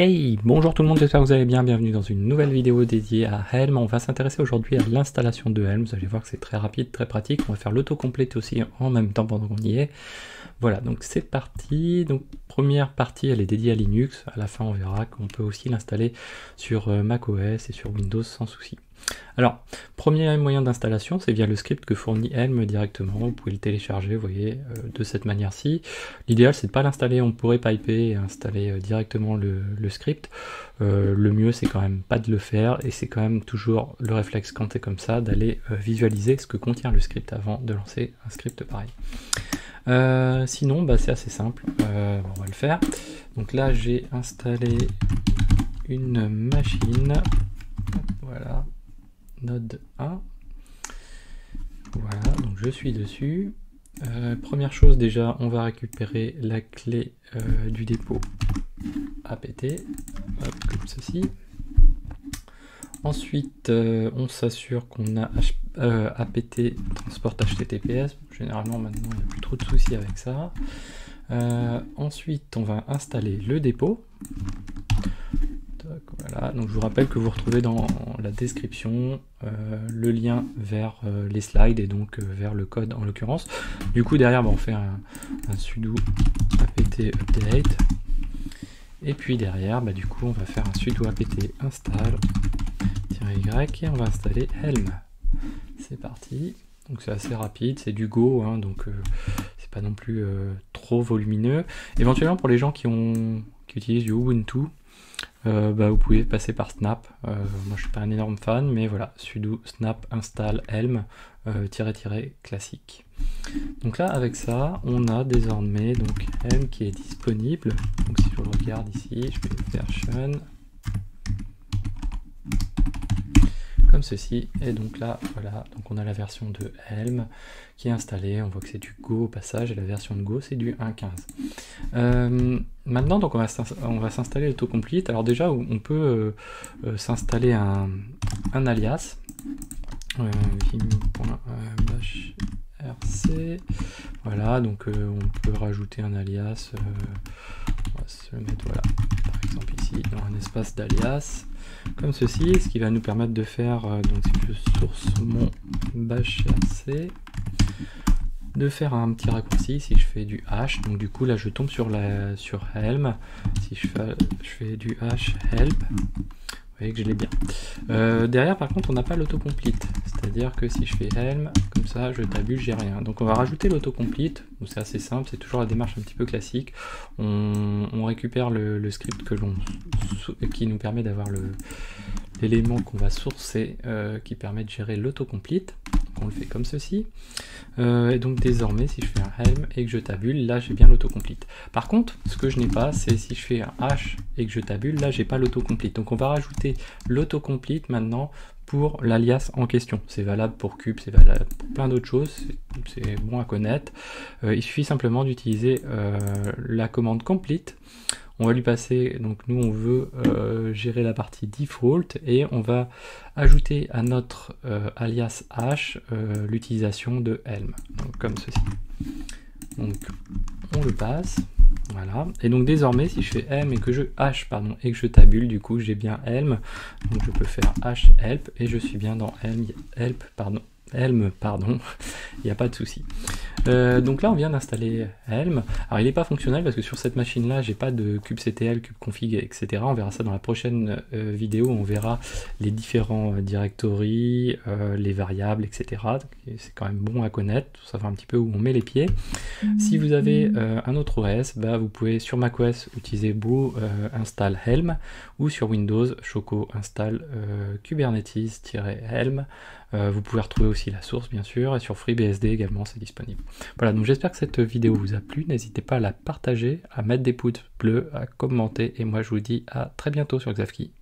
Hey, bonjour tout le monde, j'espère que vous allez bien, bienvenue dans une nouvelle vidéo dédiée à Helm. On va s'intéresser aujourd'hui à l'installation de Helm, vous allez voir que c'est très rapide, très pratique, on va faire l'autocomplete aussi en même temps pendant qu'on y est. Voilà, donc c'est parti, donc première partie elle est dédiée à Linux, à la fin on verra qu'on peut aussi l'installer sur macOS et sur Windows sans souci. Alors, premier moyen d'installation, c'est via le script que fournit Helm directement, vous pouvez le télécharger, vous voyez, de cette manière-ci. L'idéal, c'est de ne pas l'installer, on pourrait piper et installer directement le script. Le mieux, c'est quand même pas de le faire, et c'est quand même toujours le réflexe quand c'est comme ça, d'aller visualiser ce que contient le script avant de lancer un script pareil. Sinon, bah, c'est assez simple, on va le faire. Donc là, j'ai installé une machine, voilà. Node 1, voilà, donc je suis dessus. Première chose, déjà on va récupérer la clé du dépôt apt, hop, comme ceci. Ensuite on s'assure qu'on a apt transport https, généralement maintenant il n'y a plus trop de soucis avec ça. Ensuite on va installer le dépôt. Voilà, donc je vous rappelle que vous retrouvez dans la description le lien vers les slides et donc vers le code en l'occurrence. Du coup derrière on fait un sudo apt update et puis derrière du coup on va faire un sudo apt install-y et on va installer Helm. C'est parti, donc c'est assez rapide, c'est du Go hein, donc c'est pas non plus trop volumineux. Éventuellement pour les gens qui utilisent du Ubuntu, vous pouvez passer par Snap, moi je suis pas un énorme fan, mais voilà, sudo snap install helm -classique. Donc là avec ça, on a désormais donc helm qui est disponible. Donc si je regarde ici, je fais version comme ceci, et donc là voilà, donc on a la version de helm qui est installée, on voit que c'est du Go au passage, et la version de Go c'est du 1.15. Maintenant donc on va s'installer l'autocomplete. Alors déjà on peut s'installer un alias vim.bashrc, voilà, donc on peut rajouter un alias, on va se mettre voilà par exemple ici dans un espace d'alias comme ceci, ce qui va nous permettre de faire donc si je source mon bashrc, de faire un petit raccourci. Si je fais du h, donc du coup là je tombe sur helm, si je fais du h help, vous voyez que je l'ai bien. Derrière par contre on n'a pas l'autocomplete, c'est à dire que si je fais helm comme ça je tabule, j'ai rien, donc on va rajouter l'autocomplete. C'est assez simple, c'est toujours la démarche un petit peu classique, on récupère le script qui nous permet d'avoir l'élément qu'on va sourcer qui permet de gérer l'autocomplete. On le fait comme ceci, et donc désormais si je fais un helm et que je tabule, là j'ai bien l'autocomplete. Par contre ce que je n'ai pas, c'est si je fais un h et que je tabule, là j'ai pas l'autocomplete. Donc on va rajouter l'autocomplete maintenant pour l'alias en question. C'est valable pour cube, c'est valable pour plein d'autres choses, c'est bon à connaître. Il suffit simplement d'utiliser la commande complete. On va lui passer, donc nous on veut gérer la partie default, et on va ajouter à notre alias h l'utilisation de helm, donc comme ceci. Donc on le passe, voilà, et donc désormais si je fais helm et que je tabule, du coup j'ai bien helm, donc je peux faire h help et je suis bien dans helm, il n'y a pas de souci. Donc là on vient d'installer Helm. Alors il n'est pas fonctionnel parce que sur cette machine là j'ai pas de kubectl, kubeconfig, etc. On verra ça dans la prochaine vidéo, on verra les différents directories, les variables, etc. C'est quand même bon à connaître, pour savoir un petit peu où on met les pieds. Si vous avez un autre OS, vous pouvez sur macOS utiliser brew install Helm, ou sur Windows choco install kubernetes-helm. Vous pouvez retrouver aussi la source bien sûr, et sur FreeBSD également c'est disponible. Voilà, donc j'espère que cette vidéo vous a plu, n'hésitez pas à la partager, à mettre des pouces bleus, à commenter, et moi je vous dis à très bientôt sur Xavki.